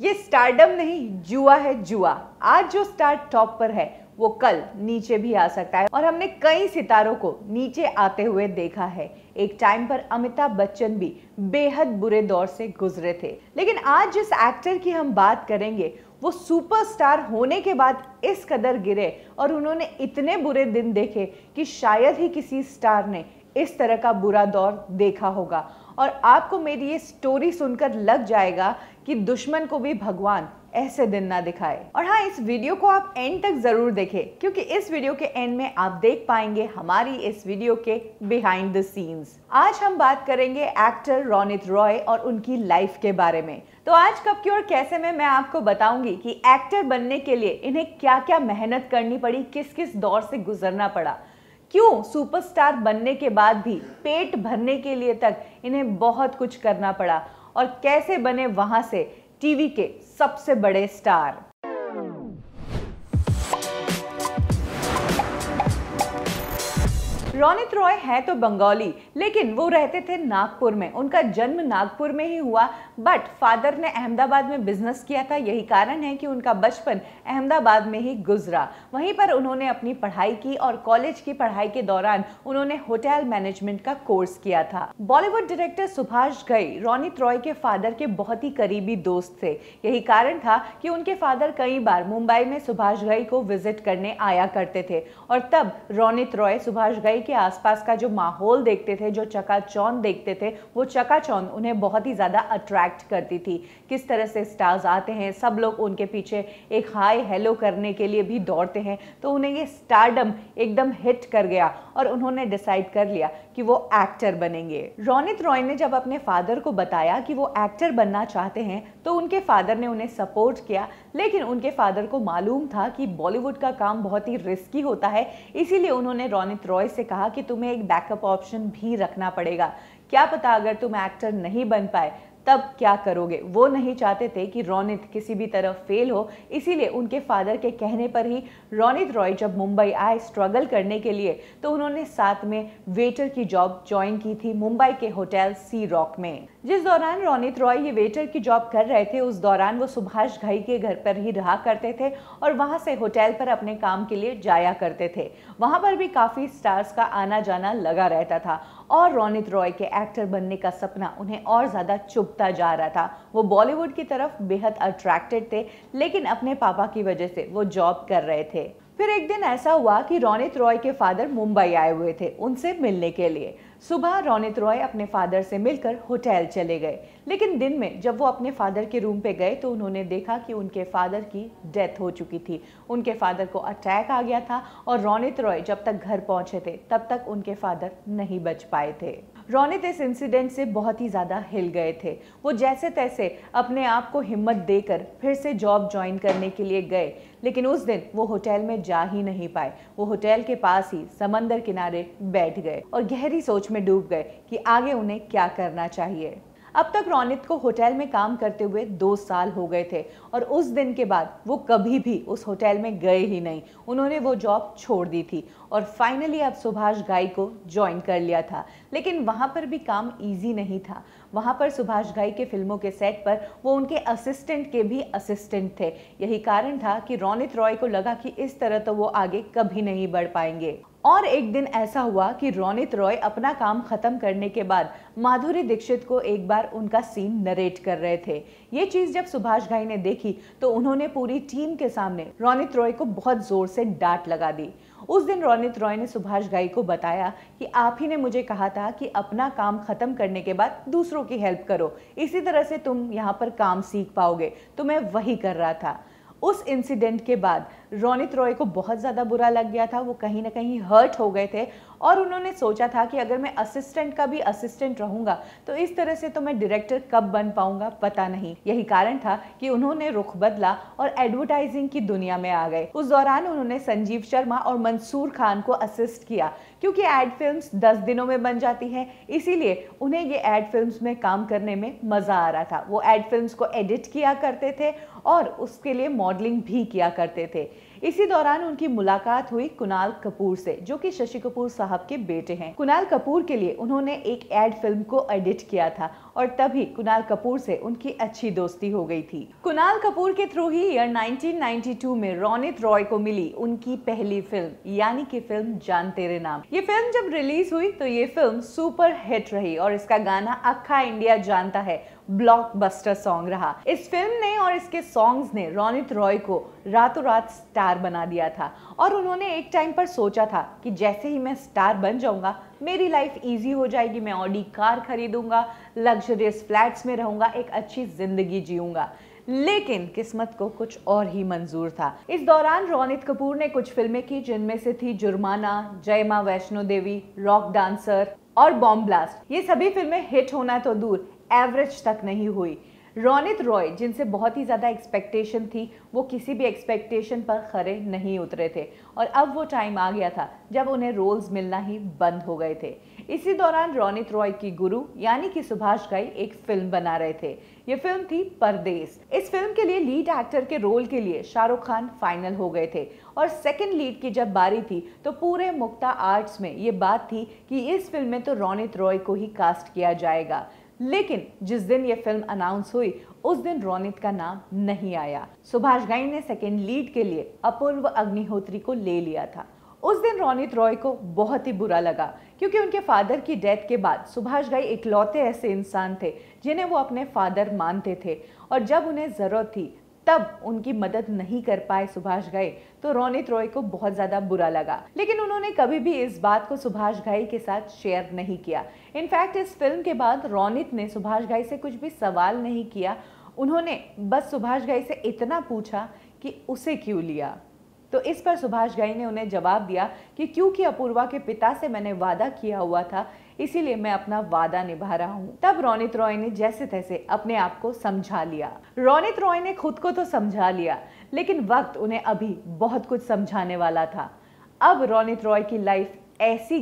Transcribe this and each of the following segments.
ये स्टारडम नहीं, जुआ है जुआ। आज जो स्टार टॉप पर है वो कल नीचे भी आ सकता है और हमने कई सितारों को नीचे आते हुए देखा है। एक टाइम पर अमिताभ बच्चन भी बेहद बुरे दौर से गुजरे थे, लेकिन आज जिस एक्टर की हम बात करेंगे वो सुपरस्टार होने के बाद इस कदर गिरे और उन्होंने इतने बुरे दिन देखे कि शायद ही किसी स्टार ने इस तरह का बुरा दौर देखा होगा। और आपको मेरी ये स्टोरी सुनकर लग जाएगा कि दुश्मन को भी भगवान ऐसे दिन ना दिखाए। और हाँ, इस वीडियो को आप एंड तक जरूर देखें क्योंकि इस वीडियो के एंड में आप देख पाएंगे हमारी इस वीडियो के बिहाइंड द सीन्स। आज हम बात करेंगे एक्टर रोनित रॉय और उनकी लाइफ के बारे में। तो आज कब की और कैसे में मैं आपको बताऊंगी कि एक्टर बनने के लिए इन्हें क्या क्या मेहनत करनी पड़ी, किस किस दौर से गुजरना पड़ा, क्यों सुपरस्टार बनने के बाद भी पेट भरने के लिए तक इन्हें बहुत कुछ करना पड़ा और कैसे बने वहां से टीवी के सबसे बड़े स्टार। रोनित रॉय हैं तो बंगाली, लेकिन वो रहते थे नागपुर में। उनका जन्म नागपुर में ही हुआ, बट फादर ने अहमदाबाद में बिजनेस किया था। यही कारण है कि उनका बचपन अहमदाबाद में ही गुजरा। वहीं पर उन्होंने अपनी पढ़ाई की और कॉलेज की पढ़ाई के दौरान उन्होंने होटल मैनेजमेंट का कोर्स किया था। बॉलीवुड डायरेक्टर सुभाष घई रोनित रॉय के फादर के बहुत ही करीबी दोस्त थे। यही कारण था कि उनके फादर कई बार मुंबई में सुभाष घई को विजिट करने आया करते थे और तब रोनित रॉय सुभाष घई के आसपास का जो माहौल देखते थे, जो चकाचौंध देखते थे, वो चकाचौंध उन्हें बहुत ही ज्यादा अट्रैक्ट करती थी। किस तरह से स्टार्स आते हैं, सब लोग उनके पीछे एक हाय हेलो करने के लिए भी दौड़ते हैं, तो उन्हें ये स्टारडम एकदम हिट कर गया और उन्होंने डिसाइड कर लिया कि वो एक्टर बनेंगे। रोनित रॉय ने जब अपने फादर को बताया कि वो एक्टर बनना चाहते हैं तो उनके फादर ने उन्हें सपोर्ट किया, लेकिन उनके फादर को मालूम था कि बॉलीवुड का काम बहुत ही रिस्की होता है, इसीलिए उन्होंने रोनित रॉय से कहा कि तुम्हें एक बैकअप ऑप्शन भी रखना पड़ेगा। क्या पता अगर तुम एक्टर नहीं बन पाए तब क्या करोगे। वो नहीं चाहते थे कि रोनित किसी भी तरह फेल हो, इसीलिए उनके फादर के कहने पर ही रोनित रॉय जब मुंबई आए स्ट्रगल करने के लिए तो उन्होंने साथ में वेटर की जॉब ज्वाइन की थी मुंबई के होटल सी रॉक में। जिस दौरान रोनित रॉय ये वेटर की जॉब कर रहे थे, उस दौरान वो सुभाष घई के घर पर ही रहा करते थे और वहाँ से होटल पर अपने काम के लिए जाया करते थे। वहाँ पर भी काफ़ी स्टार्स का आना जाना लगा रहता था और रोनित रॉय के एक्टर बनने का सपना उन्हें और ज़्यादा चुभता जा रहा था। वो बॉलीवुड की तरफ बेहद अट्रैक्टेड थे, लेकिन अपने पापा की वजह से वो जॉब कर रहे थे। फिर एक दिन ऐसा हुआ कि रोनित रॉय के फादर मुंबई आए हुए थे उनसे मिलने के लिए। सुबह रोनित रॉय अपने फादर से मिलकर होटल चले गए, लेकिन दिन में जब वो अपने फादर के रूम पे गए तो उन्होंने देखा कि उनके फादर की डेथ हो चुकी थी। उनके फादर को अटैक आ गया था और रोनित रॉय जब तक घर पहुंचे थे तब तक उनके फादर नहीं बच पाए थे। रोनित इस इंसिडेंट से बहुत ही ज़्यादा हिल गए थे। वो जैसे तैसे अपने आप को हिम्मत देकर फिर से जॉब ज्वाइन करने के लिए गए, लेकिन उस दिन वो होटल में जा ही नहीं पाए। वो होटल के पास ही समंदर किनारे बैठ गए और गहरी सोच में डूब गए कि आगे उन्हें क्या करना चाहिए। अब तक रोनित को होटल में काम करते हुए 2 साल हो गए थे और उस दिन के बाद वो कभी भी उस होटल में गए ही नहीं। उन्होंने वो जॉब छोड़ दी थी और फाइनली अब सुभाष घई को ज्वाइन कर लिया था, लेकिन वहाँ पर भी काम इजी नहीं था। वहाँ पर सुभाष घई के फिल्मों के सेट पर वो उनके असिस्टेंट के भी असिस्टेंट थे। यही कारण था कि रोनित रॉय को लगा कि इस तरह तो वो आगे कभी नहीं बढ़ पाएंगे। और एक दिन ऐसा हुआ कि रोनित रॉय अपना काम ख़त्म करने के बाद माधुरी दीक्षित को एक बार उनका सीन नरेट कर रहे थे। ये चीज़ जब सुभाष घई ने देखी तो उन्होंने पूरी टीम के सामने रोनित रॉय को बहुत ज़ोर से डांट लगा दी। उस दिन रोनित रॉय ने सुभाष घई को बताया कि आप ही ने मुझे कहा था कि अपना काम ख़त्म करने के बाद दूसरों की हेल्प करो, इसी तरह से तुम यहाँ पर काम सीख पाओगे, तो मैं वही कर रहा था। उस इंसिडेंट के बाद रोनित रॉय को बहुत ज़्यादा बुरा लग गया था। वो कहीं ना कहीं हर्ट हो गए थे और उन्होंने सोचा था कि अगर मैं असिस्टेंट का भी असिस्टेंट रहूँगा तो इस तरह से तो मैं डायरेक्टर कब बन पाऊँगा, पता नहीं। यही कारण था कि उन्होंने रुख बदला और एडवर्टाइजिंग की दुनिया में आ गए। उस दौरान उन्होंने संजीव शर्मा और मंसूर खान को असिस्ट किया, क्योंकि एड फिल्म्स 10 दिनों में बन जाती हैं, इसीलिए उन्हें ये एड फिल्म्स में काम करने में मज़ा आ रहा था। वो एड फिल्म्स को एडिट किया करते थे और उसके लिए मॉडलिंग भी किया करते थे। इसी दौरान उनकी मुलाकात हुई कुणाल कपूर से, जो कि शशि कपूर साहब के बेटे हैं। कुणाल कपूर के लिए उन्होंने एक एड फिल्म को एडिट किया था और तभी कुणाल कपूर से उनकी अच्छी दोस्ती हो गई थी। कुणाल कपूर के थ्रू ही ईयर 1992 में रोनित रॉय को मिली उनकी पहली फिल्म, यानी कि फिल्म जान तेरे नाम। ये फिल्म जब रिलीज हुई तो ये फिल्म सुपर हिट रही और इसका गाना अखा इंडिया जानता है ब्लॉकबस्टर सॉन्ग रहा। इस फिल्म ने और इसके सॉन्ग्स ने रोनित रॉय को रातों रात स्टार बना दिया था और उन्होंने एक टाइम पर सोचा था कि जैसे ही मैं स्टार बन जाऊंगा मेरी लाइफ इजी हो जाएगी, मैं ऑडी कार खरीदूंगा, लग्जरियस फ्लैट्स में रहूंगा, एक अच्छी जिंदगी जीऊंगा। लेकिन किस्मत को कुछ और ही मंजूर था। इस दौरान रोनित कपूर ने कुछ फिल्में की जिनमें से थी जुर्माना, जय माँ वैष्णो देवी, रॉक डांसर और बॉम्ब ब्लास्ट। ये सभी फिल्में हिट होना तो दूर एवरेज तक नहीं हुई। रोनित रॉय जिनसे बहुत ही ज़्यादा एक्सपेक्टेशन थी, वो किसी भी एक्सपेक्टेशन पर खरे नहीं उतरे थे और अब वो टाइम आ गया था जब उन्हें रोल्स मिलना ही बंद हो गए थे। इसी दौरान रोनित रॉय की गुरु यानी कि सुभाष घई एक फिल्म बना रहे थे। ये फिल्म थी परदेस। इस फिल्म के लिए लीड एक्टर के रोल के लिए शाहरुख खान फाइनल हो गए थे और सेकंड लीड की जब बारी थी तो पूरे मुक्ता आर्ट्स में ये बात थी कि इस फिल्म में तो रोनित रॉय को ही कास्ट किया जाएगा। लेकिन जिस दिन ये फिल्म अनाउंस हुई उस दिन रोनित का नाम नहीं आया। सुभाष घई ने सेकेंड लीड के लिए अपूर्व अग्निहोत्री को ले लिया था। उस दिन रोनित रॉय को बहुत ही बुरा लगा क्योंकि उनके फादर की डेथ के बाद सुभाष घई इकलौते ऐसे इंसान थे जिन्हें वो अपने फादर मानते थे और जब उन्हें ज़रूरत थी तब उनकी मदद नहीं कर पाए सुभाष घई, तो रोनित रॉय को बहुत ज़्यादा बुरा लगा। लेकिन उन्होंने कभी भी इस बात को सुभाष घई के साथ शेयर नहीं किया। इनफैक्ट इस फिल्म के बाद रोनित ने सुभाष घई से कुछ भी सवाल नहीं किया, उन्होंने बस सुभाष घई से इतना पूछा कि उसे क्यों लिया। तो इस पर सुभाष घई ने उन्हें जवाब दिया कि क्योंकि अपूर्वा के पिता से मैंने वादा किया हुआ था, इसीलिए मैं अपना वादा निभा रहा हूँ। तब रोनित रॉय ने जैसे तैसे अपने आप को समझा लिया। रोनित रॉय ने खुद को तो समझा लिया, लेकिन वक्त उन्हें अभी बहुत कुछ समझाने वाला था। अब रोनित रॉय की लाइफ ऐसी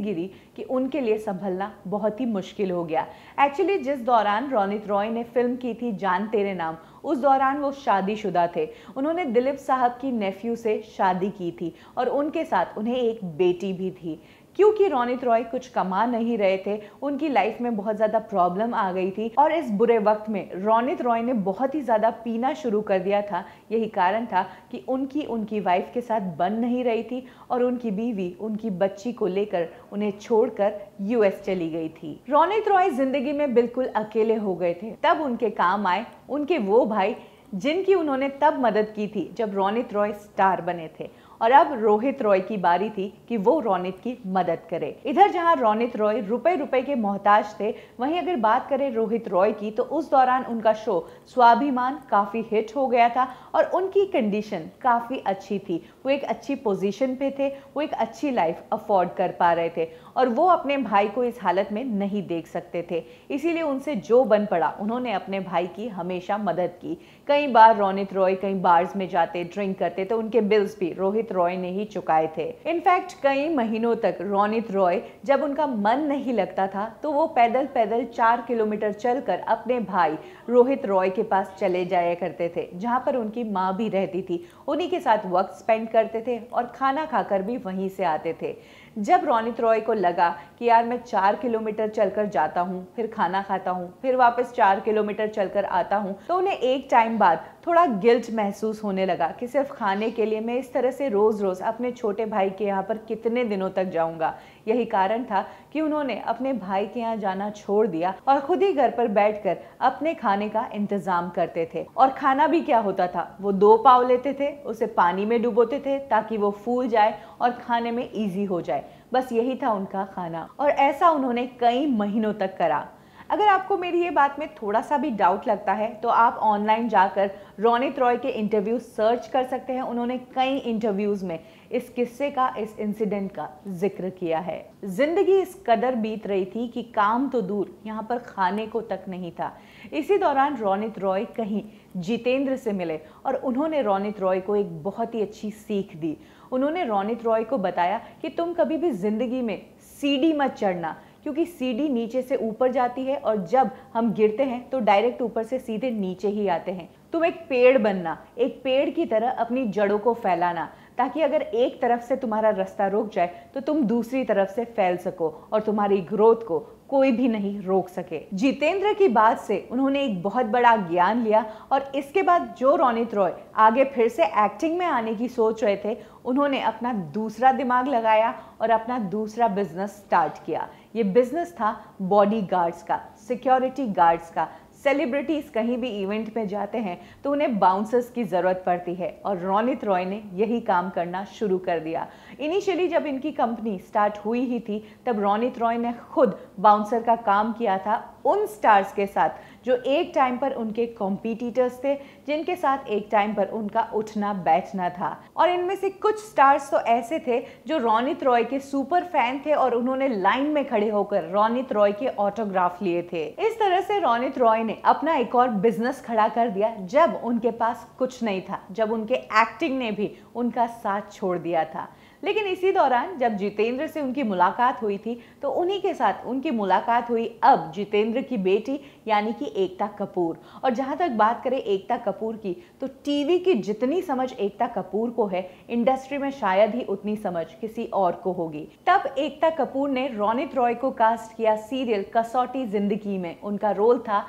गिरी कि उनके लिए संभलना बहुत ही मुश्किल हो गया। एक्चुअली जिस दौरान रोनित रॉय ने फिल्म की थी जान तेरे नाम, उस दौरान वो शादीशुदा थे। उन्होंने दिलीप साहब की नेफ्यू से शादी की थी और उनके साथ उन्हें एक बेटी भी थी। क्योंकि रोनित रॉय कुछ कमा नहीं रहे थे, उनकी लाइफ में बहुत ज़्यादा प्रॉब्लम आ गई थी और इस बुरे वक्त में रोनित रॉय ने बहुत ही ज़्यादा पीना शुरू कर दिया था। यही कारण था कि उनकी वाइफ के साथ बन नहीं रही थी और उनकी बीवी उनकी बच्ची को लेकर उन्हें छोड़कर यूएस चली गई थी। रोनित रॉय जिंदगी में बिल्कुल अकेले हो गए थे। तब उनके काम आए उनके वो भाई जिनकी उन्होंने तब मदद की थी जब रोनित रॉय स्टार बने थे और अब रोहित रॉय की बारी थी कि वो रोनित की मदद करे। इधर जहां रोनित रॉय रुपए के मोहताज थे, वहीं अगर बात करें रोहित रॉय की तो उस दौरान उनका शो स्वाभिमान काफ़ी हिट हो गया था और उनकी कंडीशन काफ़ी अच्छी थी। वो एक अच्छी पोजीशन पे थे, वो एक अच्छी लाइफ अफोर्ड कर पा रहे थे और वो अपने भाई को इस हालत में नहीं देख सकते थे, इसीलिए उनसे जो बन पड़ा उन्होंने अपने भाई की हमेशा मदद की। कई बार रोनित रॉय कई बार्स में जाते, ड्रिंक करते, तो उनके बिल्स भी रोहित रॉय ने ही चुकाए थे। इनफैक्ट कई महीनों तक रोनित रॉय जब उनका मन नहीं लगता था तो वो पैदल 4 किलोमीटर चलकर अपने भाई रोहित रॉय के पास चले जाया करते थे, जहाँ पर उनकी माँ भी रहती थी। उन्हीं के साथ वक्त स्पेंड करते थे और खाना खाकर भी वहीं से आते थे। जब रोनित रॉय को लगा कि यार मैं 4 किलोमीटर चलकर जाता हूँ, फिर खाना खाता हूँ, फिर वापस 4 किलोमीटर चलकर आता हूँ, तो उन्हें एक टाइम बाद थोड़ा गिल्ट महसूस होने लगा कि सिर्फ खाने के लिए मैं इस तरह से रोज़ अपने छोटे भाई के यहाँ पर कितने दिनों तक जाऊँगा। यही कारण था कि उन्होंने अपने भाई के यहाँ जाना छोड़ दिया और खुद ही घर पर बैठकर अपने खाने का इंतज़ाम करते थे। और खाना भी क्या होता था, वो 2 पाव लेते थे, उसे पानी में डुबोते थे ताकि वो फूल जाए और खाने में ईजी हो जाए। बस यही था उनका खाना और ऐसा उन्होंने कई महीनों तक करा। अगर आपको मेरी ये बात में थोड़ा सा भी डाउट लगता है तो आप ऑनलाइन जाकर रोनित रॉय के इंटरव्यू सर्च कर सकते हैं। उन्होंने कई इंटरव्यूज़ में इस किस्से का, इस इंसिडेंट का जिक्र किया है। जिंदगी इस कदर बीत रही थी कि काम तो दूर, यहाँ पर खाने को तक नहीं था। इसी दौरान रोनित रॉय कहीं जितेंद्र से मिले और उन्होंने रोनित रॉय को एक बहुत ही अच्छी सीख दी। उन्होंने रोनित रॉय को बताया कि तुम कभी भी ज़िंदगी में सीढ़ी मत चढ़ना, क्योंकि सीढ़ी नीचे से ऊपर जाती है और जब हम गिरते हैं तो डायरेक्ट ऊपर से सीधे नीचे ही आते हैं। तुम एक पेड़ बनना, एक पेड़ की तरह अपनी जड़ों को फैलाना, ताकि अगर एक तरफ से तुम्हारा रास्ता रोक जाए तो तुम दूसरी तरफ से फैल सको और तुम्हारी ग्रोथ को कोई भी नहीं रोक सके। जितेंद्र की बात से उन्होंने एक बहुत बड़ा ज्ञान लिया और इसके बाद जो रोनित रॉय आगे फिर से एक्टिंग में आने की सोच रहे थे, उन्होंने अपना दूसरा दिमाग लगाया और अपना दूसरा बिजनेस स्टार्ट किया। ये बिजनेस था बॉडी गार्ड्स का, सिक्योरिटी गार्ड्स का। सेलिब्रिटीज कहीं भी इवेंट में जाते हैं तो उन्हें बाउंसर्स की ज़रूरत पड़ती है और रोनित रॉय ने यही काम करना शुरू कर दिया। इनिशियली जब इनकी कंपनी स्टार्ट हुई ही थी तब रोनित रॉय ने खुद बाउंसर का काम किया था उन स्टार्स के साथ जो एक टाइम पर उनके कॉम्पिटिटर्स थे, जिनके साथ एक टाइम पर उनका उठना बैठना था। और इनमें से कुछ स्टार्स तो ऐसे थे जो रोनित रॉय के सुपर फैन थे और उन्होंने लाइन में खड़े होकर रोनित रॉय के ऑटोग्राफ लिए थे। इस तरह से रोनित रॉय ने अपना एक और बिजनेस खड़ा कर दिया जब उनके पास कुछ नहीं था, जब उनके एक्टिंग ने भी उनका साथ छोड़ दिया था। लेकिन इसी दौरान जब जितेंद्र से उनकी मुलाकात हुई थी तो उन्हीं के साथ उनकी मुलाकात हुई अब जितेंद्र की बेटी यानी कि एकता कपूर। और जहाँ तक बात करें एकता कपूर की, तो टीवी की जितनी समझ एकता कपूर को है, इंडस्ट्री में शायद ही उतनी समझ किसी और को होगी। तब एकता कपूर ने रोनित रॉय को कास्ट किया सीरियल कसौटी जिंदगी में। उनका रोल था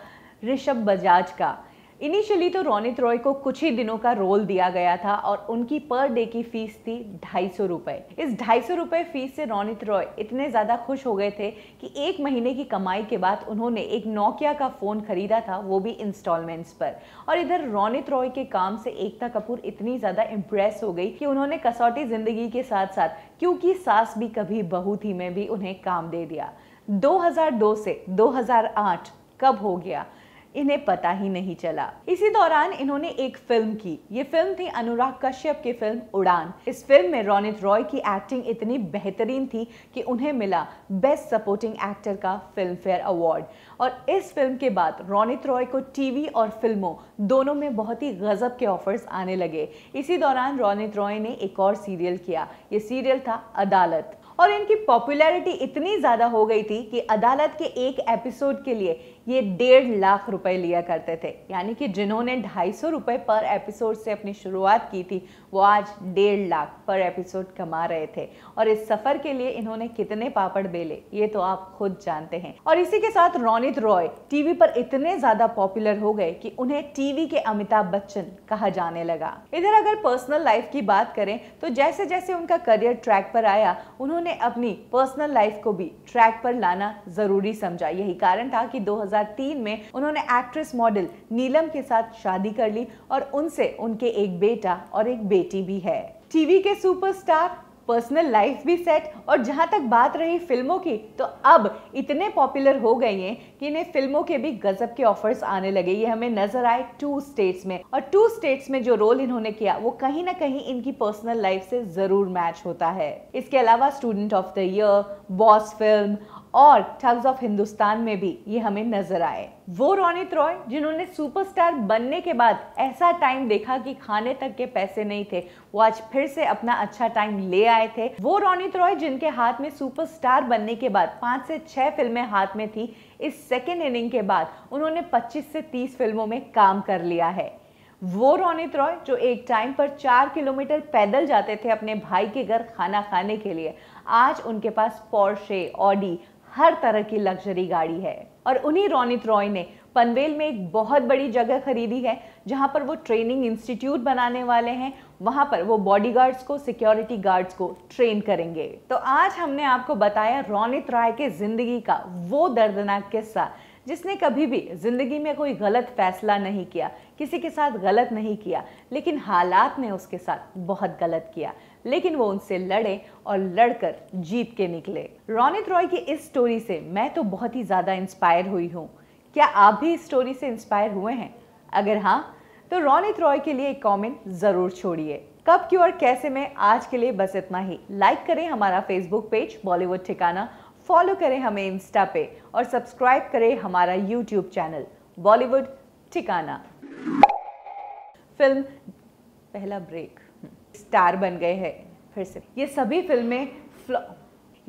ऋषभ बजाज का। इनिशियली तो रोनित रॉय को कुछ ही दिनों का रोल दिया गया था और उनकी पर डे की फीस थी 250 रुपये। इस 250 रुपये फीस से रोनित रॉय इतने ज़्यादा खुश हो गए थे कि एक महीने की कमाई के बाद उन्होंने एक नोकिया का फ़ोन खरीदा था, वो भी इंस्टॉलमेंट्स पर। और इधर रोनित रॉय के काम से एकता कपूर इतनी ज़्यादा इम्प्रेस हो गई कि उन्होंने कसौटी ज़िंदगी के साथ साथ क्योंकि सास भी कभी बहू थी में भी उन्हें काम दे दिया। 2002 से 2008 कब हो गया इन्हें पता ही नहीं चला। इसी दौरान इन्होंने एक फिल्म की, ये फिल्म थी अनुराग कश्यप की फिल्म उड़ान। इस फिल्म में रोनित रॉय की एक्टिंग इतनी बेहतरीन थी कि उन्हें मिला बेस्ट सपोर्टिंग एक्टर का फिल्म फेयर अवार्ड। और इस फिल्म के बाद रोनित रॉय को टीवी और फिल्मों दोनों में बहुत ही गजब के ऑफर्स आने लगे। इसी दौरान रोनित रॉय ने एक और सीरियल किया, ये सीरियल था अदालत। और इनकी पॉपुलैरिटी इतनी ज़्यादा हो गई थी कि अदालत के एक एपिसोड के लिए ये 1.5 लाख रुपए लिया करते थे, यानी कि जिन्होंने 250 रुपये पर एपिसोड से अपनी शुरुआत की थी वो आज 1.5 लाख पर एपिसोड कमा रहे थे। और इस सफ़र के लिए इन्होंने कितने पापड़ बेले ये तो आप खुद जानते हैं। और इसी के साथ रोनित रॉय टीवी पर इतने ज़्यादा पॉपुलर हो गए कि उन्हें टीवी के अमिताभ बच्चन कहा जाने लगा। इधर अगर पर्सनल लाइफ की बात करें तो जैसे जैसे उनका करियर ट्रैक पर आया उन्होंने अपनी पर्सनल लाइफ को भी ट्रैक पर लाना जरूरी समझा। यही कारण था कि 2003 में उन्होंने एक्ट्रेस मॉडल नीलम के साथ शादी कर ली और उनसे उनके एक बेटा और एक बेटी भी है। टीवी के सुपरस्टार, पर्सनल लाइफ भी सेट। और जहाँ तक बात रही फिल्मों की, तो अब इतने पॉपुलर हो गए हैं कि इन्हें फिल्मों के भी गजब के ऑफर्स आने लगे। ये हमें नजर आए 2 स्टेट्स में। और 2 स्टेट्स में जो रोल इन्होंने किया वो कहीं ना कहीं इनकी पर्सनल लाइफ से ज़रूर मैच होता है। इसके अलावा student of the year, boss film और टाइम्स ऑफ हिंदुस्तान में भी ये हमें नजर आए। वो रोनित रॉय जिन्होंने सुपरस्टार बनने के बाद ऐसा टाइम देखा कि खाने तक के पैसे नहीं थे, वो आज फिर से अपना अच्छा टाइम ले आए थे। वो रोनित रॉय जिनके हाथ में सुपरस्टार बनने के बाद 5 से 6 फिल्में हाथ में थी, इस सेकेंड इनिंग के बाद उन्होंने 25 से 30 फिल्मों में काम कर लिया है। वो रोनित रॉय जो एक टाइम पर 4 किलोमीटर पैदल जाते थे अपने भाई के घर खाना खाने के लिए, आज उनके पास पोर्शे, ऑडी, हर तरह की लग्जरी गाड़ी है। और उन्हीं रोनित रॉय ने पनवेल में एक बहुत बड़ी जगह खरीदी है जहां पर वो ट्रेनिंग इंस्टीट्यूट बनाने वाले हैं। वहां पर वो बॉडीगार्ड्स को, सिक्योरिटी गार्ड्स को ट्रेन करेंगे। तो आज हमने आपको बताया रोनित रॉय के जिंदगी का वो दर्दनाक किस्सा जिसने कभी भी ज़िंदगी में कोई गलत फैसला नहीं किया, किसी के साथ गलत नहीं किया, लेकिन हालात ने उसके साथ बहुत गलत किया, लेकिन वो उनसे लड़े और लड़कर जीत के निकले। रोनित रॉय की इस स्टोरी से मैं तो बहुत ही ज़्यादा इंस्पायर हुई हूँ। क्या आप भी इस स्टोरी से इंस्पायर हुए हैं? अगर हाँ तो रोनित रॉय के लिए एक कॉमेंट ज़रूर छोड़िए। कब, क्यों और कैसे में आज के लिए बस इतना ही। लाइक करें हमारा फेसबुक पेज बॉलीवुड ठिकाना, फॉलो करें हमें इंस्टा पे और सब्सक्राइब करें हमारा यूट्यूब चैनल बॉलीवुड ठिकाना। फिल्म पहला ब्रेक स्टार बन गए हैं फिर से। ये सभी फिल्में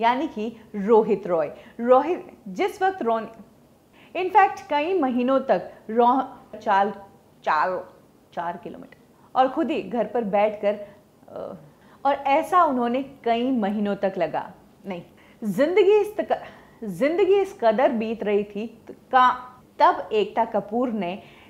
यानी कि रोहित रॉय, रोहित जिस वक्त रोनित इनफैक्ट कई महीनों तक चार किलोमीटर और खुद ही घर पर बैठकर, और ऐसा उन्होंने कई महीनों तक लगा नहीं जिंदगी इस कदर बीत रही थी तब एकता कपूर ने